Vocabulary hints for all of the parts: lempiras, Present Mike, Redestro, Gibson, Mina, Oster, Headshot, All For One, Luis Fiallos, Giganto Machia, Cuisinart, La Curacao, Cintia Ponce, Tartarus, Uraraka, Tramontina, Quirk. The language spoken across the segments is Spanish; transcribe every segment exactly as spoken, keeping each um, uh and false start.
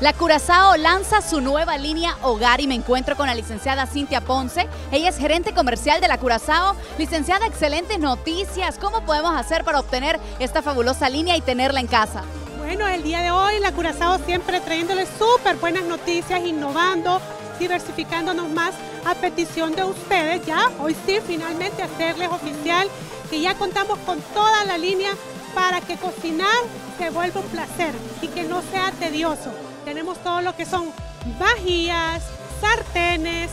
La Curacao lanza su nueva línea Hogar y me encuentro con la licenciada Cintia Ponce. Ella es gerente comercial de La Curacao. Licenciada, excelentes noticias. ¿Cómo podemos hacer para obtener esta fabulosa línea y tenerla en casa? Bueno, el día de hoy La Curacao siempre trayéndole súper buenas noticias, innovando, diversificándonos más a petición de ustedes. Ya hoy sí, finalmente hacerles oficial que ya contamos con toda la línea para que cocinar se vuelva un placer y que no sea tedioso. Tenemos todo lo que son vajillas, sartenes,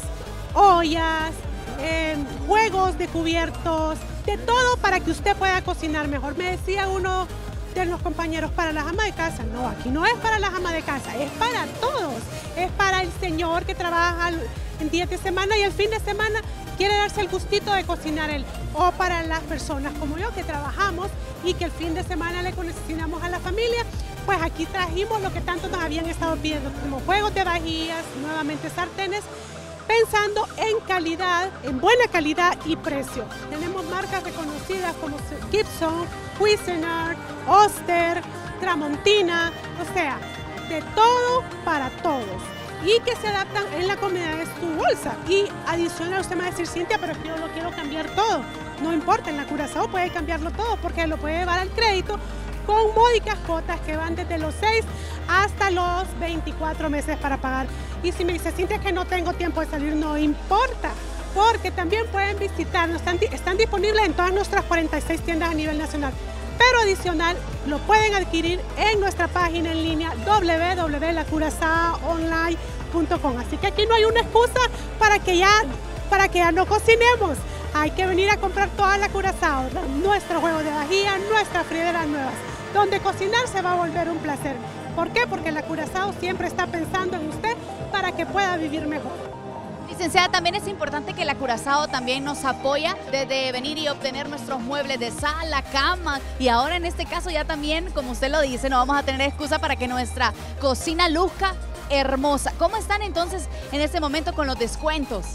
ollas, eh, juegos de cubiertos, de todo para que usted pueda cocinar mejor. Me decía uno de los compañeros, para las amas de casa. No, aquí no es para las amas de casa, es para todos. Es para el señor que trabaja en días de semana y el fin de semana quiere darse el gustito de cocinar él. O para las personas como yo que trabajamos y que el fin de semana le cocinamos a la familia. Pues aquí trajimos lo que tanto nos habían estado pidiendo, como juegos de vajillas, nuevamente sartenes, pensando en calidad, en buena calidad y precio. Tenemos marcas reconocidas como Gibson, Cuisinart, Oster, Tramontina, o sea, de todo para todos. Y que se adaptan en la comodidad de su bolsa. Y adicional, usted me va a decir, Cintia, pero es que yo lo quiero cambiar todo. No importa, en La Curacao puede cambiarlo todo porque lo puede llevar al crédito con módicas cuotas que van desde los seis hasta los veinticuatro meses para pagar. Y si me dice, Cintia, que no tengo tiempo de salir, no importa, porque también pueden visitarnos, están, están disponibles en todas nuestras cuarenta y seis tiendas a nivel nacional, pero adicional lo pueden adquirir en nuestra página en línea doble u doble u doble u punto la curacao online punto com. Así que aquí no hay una excusa para que ya, para que ya no cocinemos. Hay que venir a comprar toda La Curacao, nuestro juego de vajilla, nuestras friederas nuevas, donde cocinar se va a volver un placer. ¿Por qué? Porque La Curacao siempre está pensando en usted para que pueda vivir mejor. Licenciada, también es importante que La Curacao también nos apoya desde venir y obtener nuestros muebles de sala, cama, y ahora en este caso ya también, como usted lo dice, no vamos a tener excusa para que nuestra cocina luzca hermosa. ¿Cómo están entonces en este momento con los descuentos?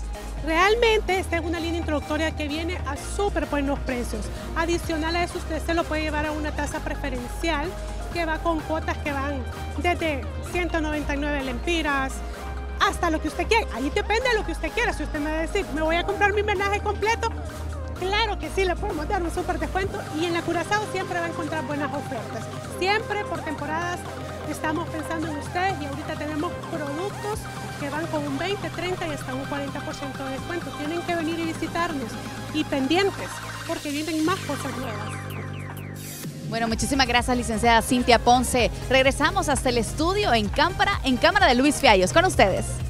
Realmente esta es una línea introductoria que viene a súper buenos precios. Adicional a eso, usted se lo puede llevar a una tasa preferencial que va con cuotas que van desde ciento noventa y nueve lempiras hasta lo que usted quiera. Ahí depende de lo que usted quiera. Si usted me va a decir, me voy a comprar mi menaje completo, claro que sí, le podemos dar un súper descuento. Y en La Curacao siempre va a encontrar buenas ofertas. Siempre por temporadas estamos pensando en ustedes y ahorita tenemos productos que van con un veinte, treinta y hasta un cuarenta por ciento de descuento. Tienen que venir y visitarnos y pendientes porque vienen más cosas nuevas. Bueno, muchísimas gracias, licenciada Cintia Ponce. Regresamos hasta el estudio en cámara, en cámara de Luis Fiallos con ustedes.